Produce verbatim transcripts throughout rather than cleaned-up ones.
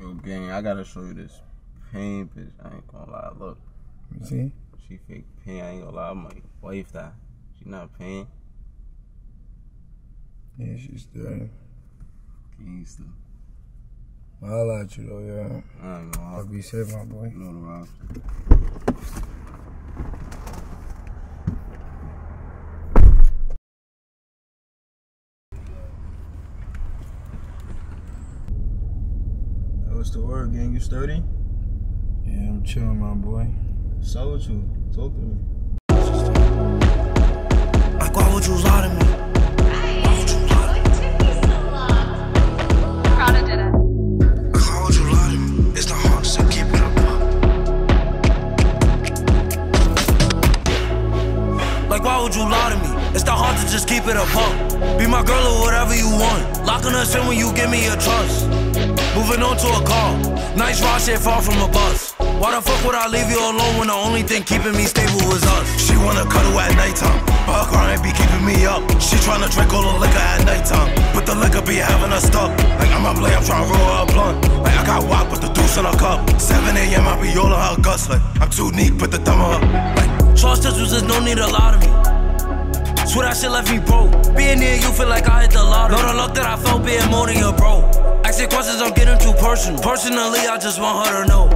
Yo, gang, I gotta show you this pain bitch. I ain't gonna lie. Look. You see? She fake pain. I ain't gonna lie. My wife that. She not pain. Yeah, she's dirty. Gangster. I'll holla at you though, yeah. I ain't gonna holla. I'll be safe, my boy. You know the rocks. What's the word, gang? You sturdy? Yeah, I'm chilling, my boy. What's up with you? Talk to me. Like, why would you lie to me? Why would you lie to me? It took me so long. Proud of it. How would you lie to me? It's the heart that keep it apart. Like, why would you lie to me? It's the heart to just keep it apart. Be my girl or whatever you want. Locking us in when you give me your trust. Moving on to a car, nice ride shit fall from a bus. Why the fuck would I leave you alone when the only thing keeping me stable was us? She wanna cuddle at nighttime, but her car ain't be keeping me up. She tryna drink all the liquor at nighttime, but the liquor be having her stuck. Like I'm a play, I'm tryna roll her a blunt. Like I got wop with the deuce in her cup. seven A M I be all in her guts, like I'm too neat, put the thumb on her. Like trust us, just no need a lot of me. Swear that shit left me broke. Being near you feel like I hit the lottery. Know the luck that I felt being more than your bro. Asking questions, I'm getting too personal. Personally, I just want her to know.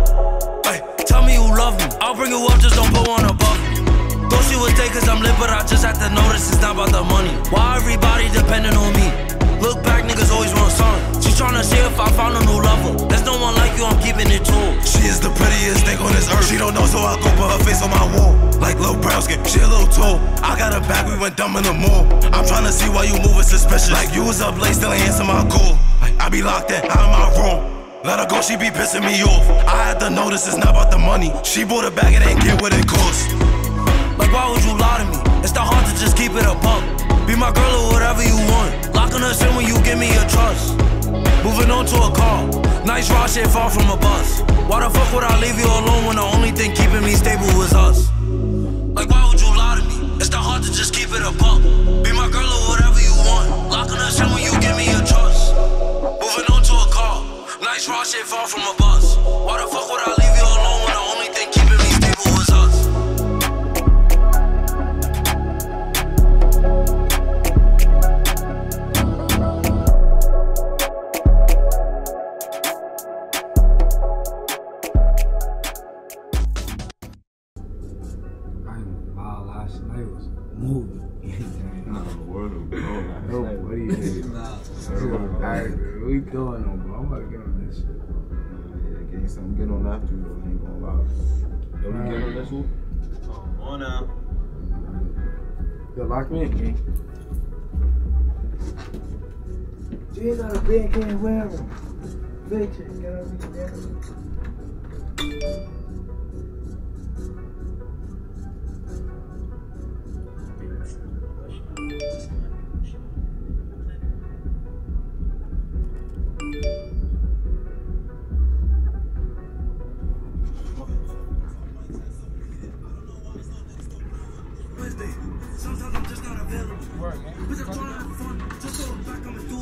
Hey, tell me you love me. I'll bring you up, just don't put one above me. Thought she was dead cause I'm lit, but I just had to notice it's not about the money. Why everybody depending on me? Look back, niggas always want something. She tryna see if I found a new lover. There's no one like you, I'm keeping it too. She is the prettiest thing on this earth. She don't know, so I go put her face on my wall. Like Lil Brown skin, she a little tall. I got her back, we went dumb in the mall. I'm tryna see why you moving suspicious. Like you was up late, still ain't answer my call. I be locked in, out of my room. Let her go, she be pissing me off. I had to notice it's not about the money. She bought a bag, it ain't get what it cost. Like why would you lie to me? It's the heart to just keep it a buck. Be my girl or whatever you want. Locking us in when you give me your trust. Moving on to a car, nice ride shit fall from a bus. Why the fuck would I leave you alone when the only thing keeping me stable was us? Like why would you lie to me? It's the heart to just keep it a buck. Be my girl or whatever you want. Locking us in when you give me your trust. Moving on to a car, nice raw shit fall from a bus. Why the fuck would I leave you alone when the only thing keeping me stable was us? I ain't wild last night, it was moving. No, the world was cold last night. What do you mean? Nah, tired. What you doing on, bro? I'm about to get on this shit, bro. Yeah, get you something. Get on after you, bro. I ain't gonna lie. Yo, you right. Get on this one? Come on now. Yo, lock me in, King. She's not a big King wearing. Bitch, you gotta be there. Sometimes I'm just not available. But I'm trying to have fun. Just so I'm back on the